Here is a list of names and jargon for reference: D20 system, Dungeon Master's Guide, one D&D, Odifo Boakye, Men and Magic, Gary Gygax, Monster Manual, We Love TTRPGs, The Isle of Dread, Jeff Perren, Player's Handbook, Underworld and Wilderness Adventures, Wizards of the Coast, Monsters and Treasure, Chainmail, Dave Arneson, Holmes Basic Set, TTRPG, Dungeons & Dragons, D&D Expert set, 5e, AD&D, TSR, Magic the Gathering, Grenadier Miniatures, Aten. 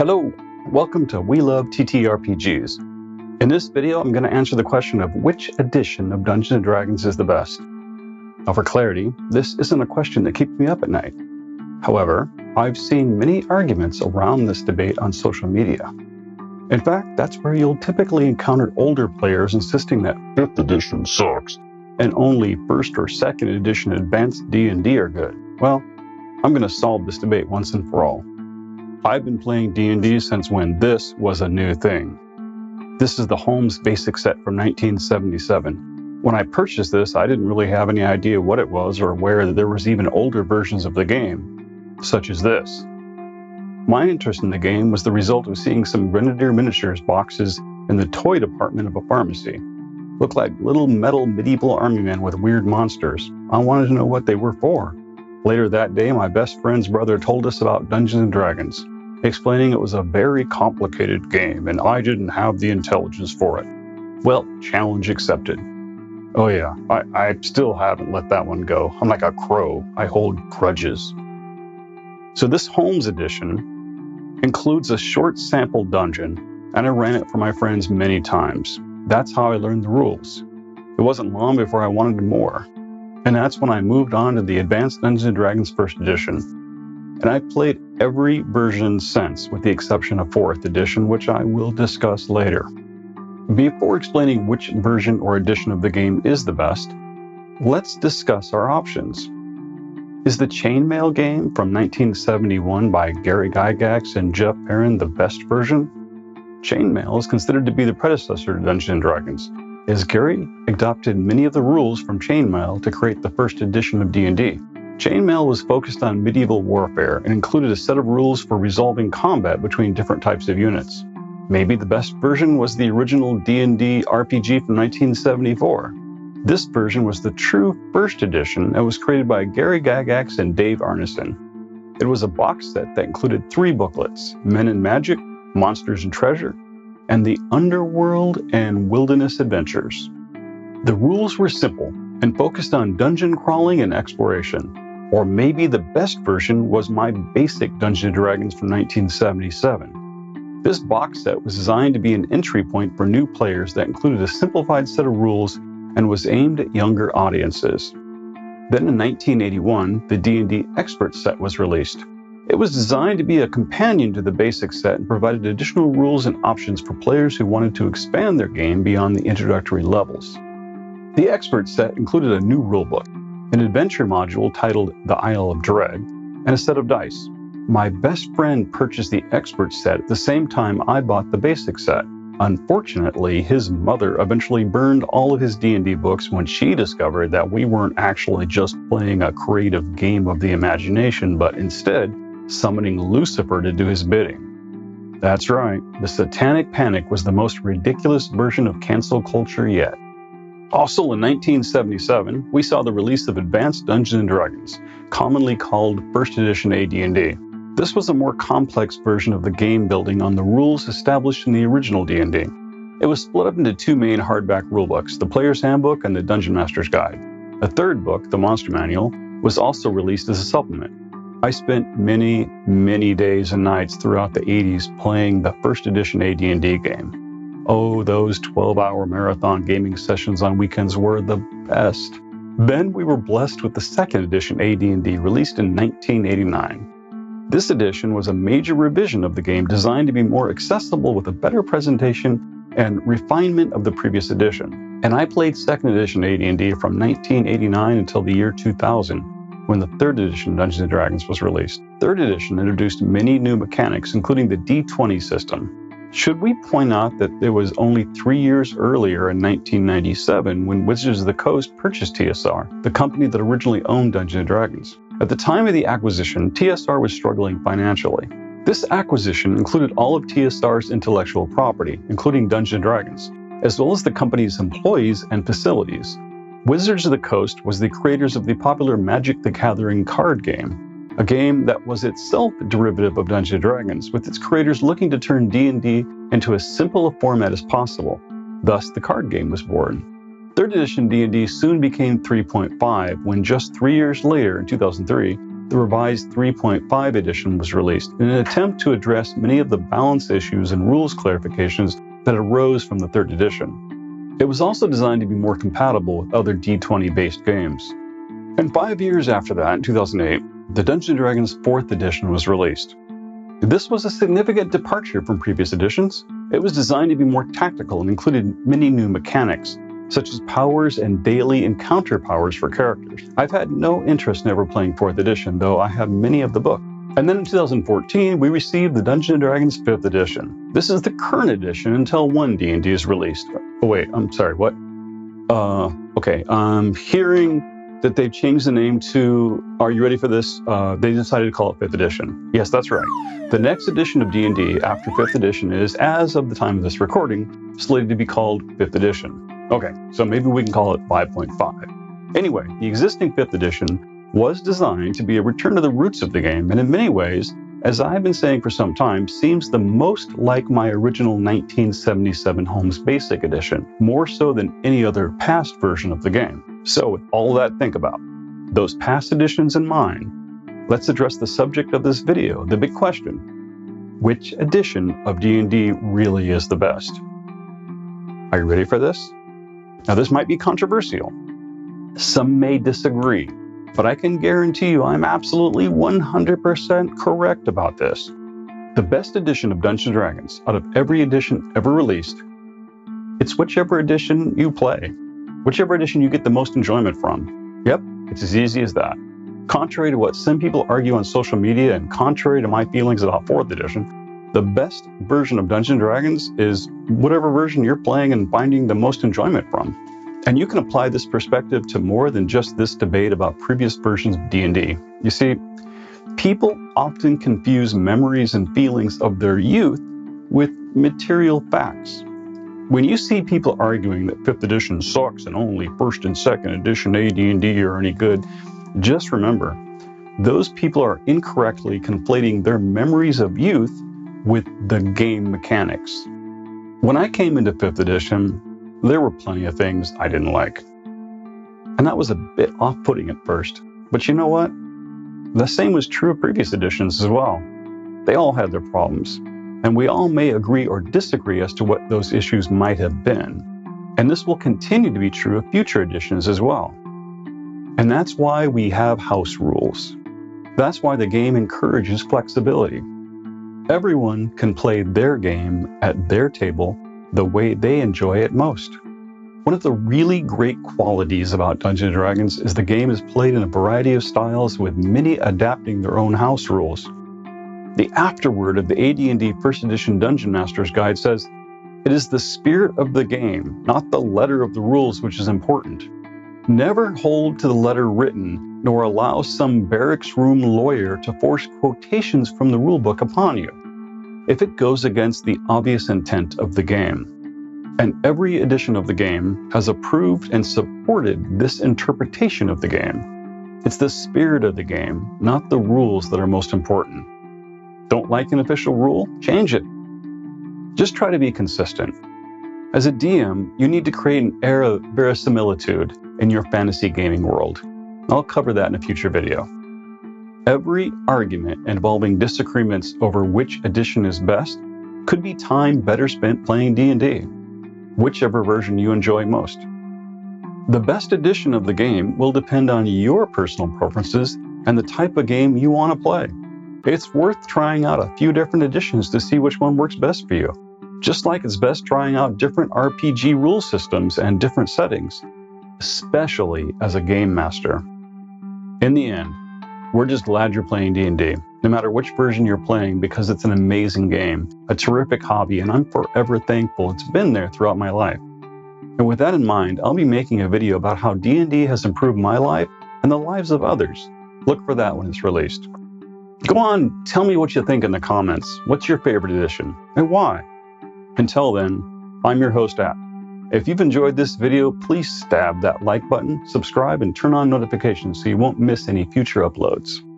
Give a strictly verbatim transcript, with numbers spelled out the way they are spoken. Hello, welcome to We Love T T R P Gs. In this video, I'm going to answer the question of which edition of Dungeons and Dragons is the best. Now for clarity, this isn't a question that keeps me up at night. However, I've seen many arguments around this debate on social media. In fact, that's where you'll typically encounter older players insisting that fifth edition sucks and only first or second edition advanced D and D are good. Well, I'm going to solve this debate once and for all. I've been playing D and D since when this was a new thing. This is the Holmes Basic Set from nineteen seventy-seven. When I purchased this, I didn't really have any idea what it was or aware that there was even older versions of the game, such as this. My interest in the game was the result of seeing some Grenadier Miniatures boxes in the toy department of a pharmacy. Looked like little metal medieval army men with weird monsters. I wanted to know what they were for. Later that day, my best friend's brother told us about Dungeons and Dragons, explaining it was a very complicated game and I didn't have the intelligence for it. Well, challenge accepted. Oh yeah, I, I still haven't let that one go. I'm like a crow. I hold grudges. So this Holmes edition includes a short sample dungeon, and I ran it for my friends many times. That's how I learned the rules. It wasn't long before I wanted more. And that's when I moved on to the Advanced Dungeons and Dragons first edition. And I've played every version since, with the exception of fourth edition, which I will discuss later. Before explaining which version or edition of the game is the best, let's discuss our options. Is the Chainmail game from nineteen seventy-one by Gary Gygax and Jeff Perren the best version? Chainmail is considered to be the predecessor to Dungeons and Dragons, as Gary adopted many of the rules from Chainmail to create the first edition of D and D. Chainmail was focused on medieval warfare and included a set of rules for resolving combat between different types of units. Maybe the best version was the original D and D R P G from nineteen seventy-four. This version was the true first edition and was created by Gary Gygax and Dave Arneson. It was a box set that included three booklets, Men and Magic, Monsters and Treasure, and the Underworld and Wilderness Adventures. The rules were simple and focused on dungeon crawling and exploration. Or maybe the best version was my basic Dungeons and Dragons from nineteen seventy-seven. This box set was designed to be an entry point for new players that included a simplified set of rules and was aimed at younger audiences. Then in nineteen eighty-one, the D and D Expert set was released. It was designed to be a companion to the basic set and provided additional rules and options for players who wanted to expand their game beyond the introductory levels. The Expert set included a new rulebook, an adventure module titled The Isle of Dread, and a set of dice. My best friend purchased the Expert set at the same time I bought the basic set. Unfortunately, his mother eventually burned all of his D and D books when she discovered that we weren't actually just playing a creative game of the imagination, but instead summoning Lucifer to do his bidding. That's right, the Satanic Panic was the most ridiculous version of cancel culture yet. Also in nineteen seventy-seven, we saw the release of Advanced Dungeons and Dragons, commonly called First Edition A D and D. This was a more complex version of the game building on the rules established in the original D and D. It was split up into two main hardback rulebooks, the Player's Handbook and the Dungeon Master's Guide. A third book, the Monster Manual, was also released as a supplement. I spent many, many days and nights throughout the eighties playing the first edition A D and D game. Oh, those twelve hour marathon gaming sessions on weekends were the best. Then we were blessed with the second edition A D and D released in nineteen eighty-nine. This edition was a major revision of the game designed to be more accessible with a better presentation and refinement of the previous edition. And I played second edition A D and D from nineteen eighty-nine until the year two thousand. When the third edition Dungeons and Dragons was released. Third edition introduced many new mechanics, including the D twenty system. Should we point out that it was only three years earlier in nineteen ninety-seven when Wizards of the Coast purchased T S R, the company that originally owned Dungeons and Dragons. At the time of the acquisition, T S R was struggling financially. This acquisition included all of T S R's intellectual property, including Dungeons and Dragons, as well as the company's employees and facilities. Wizards of the Coast was the creators of the popular Magic the Gathering card game, a game that was itself a derivative of Dungeons and Dragons, with its creators looking to turn D and D into as simple a format as possible. Thus, the card game was born. Third edition D and D soon became three point five, when just three years later, in two thousand three, the revised three point five edition was released in an attempt to address many of the balance issues and rules clarifications that arose from the third edition. It was also designed to be more compatible with other D twenty-based games. And five years after that, in two thousand eight, the Dungeons and Dragons fourth edition was released. This was a significant departure from previous editions. It was designed to be more tactical and included many new mechanics, such as powers and daily encounter powers for characters. I've had no interest in ever playing fourth edition, though I have many of the book. And then in two thousand fourteen, we received the Dungeons and Dragons fifth edition. This is the current edition until one D and D is released. Oh wait, I'm sorry, what? Uh, okay, I'm hearing that they've changed the name to, are you ready for this? Uh, they decided to call it fifth edition. Yes, that's right. The next edition of D and D after fifth edition is, as of the time of this recording, slated to be called fifth edition. Okay, so maybe we can call it five point five. Anyway, the existing fifth edition was designed to be a return to the roots of the game, and in many ways, as I've been saying for some time, seems the most like my original nineteen seventy-seven Holmes Basic edition, more so than any other past version of the game. So with all that, think about those past editions in mind, let's address the subject of this video, the big question: which edition of D and D really is the best? Are you ready for this? Now, this might be controversial. Some may disagree, but I can guarantee you I'm absolutely one hundred percent correct about this. The best edition of Dungeons and Dragons out of every edition ever released, it's whichever edition you play. Whichever edition you get the most enjoyment from. Yep, it's as easy as that. Contrary to what some people argue on social media and contrary to my feelings about fourth edition, the best version of Dungeons and Dragons is whatever version you're playing and finding the most enjoyment from. And you can apply this perspective to more than just this debate about previous versions of D and D. You see, people often confuse memories and feelings of their youth with material facts. When you see people arguing that fifth edition sucks and only first and second edition A D and D are any good, just remember, those people are incorrectly conflating their memories of youth with the game mechanics. When I came into fifth edition, there were plenty of things I didn't like. And that was a bit off-putting at first, but you know what? The same was true of previous editions as well. They all had their problems. And we all may agree or disagree as to what those issues might have been. And this will continue to be true of future editions as well. And that's why we have house rules. That's why the game encourages flexibility. Everyone can play their game at their table the way they enjoy it most. One of the really great qualities about Dungeons and Dragons is the game is played in a variety of styles, with many adapting their own house rules. The afterword of the A D and D first edition Dungeon Master's Guide says, "It is the spirit of the game, not the letter of the rules, which is important. Never hold to the letter written, nor allow some barracks room lawyer to force quotations from the rulebook upon you, if it goes against the obvious intent of the game." And every edition of the game has approved and supported this interpretation of the game. It's the spirit of the game, not the rules that are most important. Don't like an official rule? Change it. Just try to be consistent. As a D M, you need to create an air of verisimilitude in your fantasy gaming world. I'll cover that in a future video. Every argument involving disagreements over which edition is best could be time better spent playing D and D, whichever version you enjoy most. The best edition of the game will depend on your personal preferences and the type of game you want to play. It's worth trying out a few different editions to see which one works best for you, just like it's best trying out different R P G rule systems and different settings, especially as a game master. In the end, we're just glad you're playing D and D, no matter which version you're playing, because it's an amazing game, a terrific hobby, and I'm forever thankful it's been there throughout my life. And with that in mind, I'll be making a video about how D and D has improved my life and the lives of others. Look for that when it's released. Go on, tell me what you think in the comments. What's your favorite edition and why? Until then, I'm your host, Aten. If you've enjoyed this video, please stab that like button, subscribe, and turn on notifications so you won't miss any future uploads.